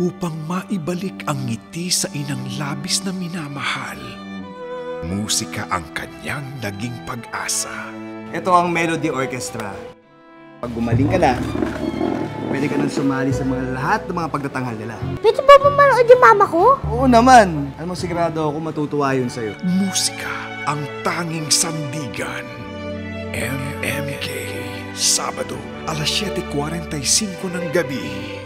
upang maibalik ang ngiti sa inang labis na minamahal. Musika ang kanyang naging pag-asa. Ito ang Melody Orchestra. Pag gumaling ka na, pwede ka nang sumali sa lahat ng mga pagtatanghal nila. Pwede ba manood yung mama ko? Oo naman. Alam mo, sigurado ako matutuwa yun sa'yo. Musika ang tanging sandigan. MMK. Sabado, alas 7:45 ng gabi.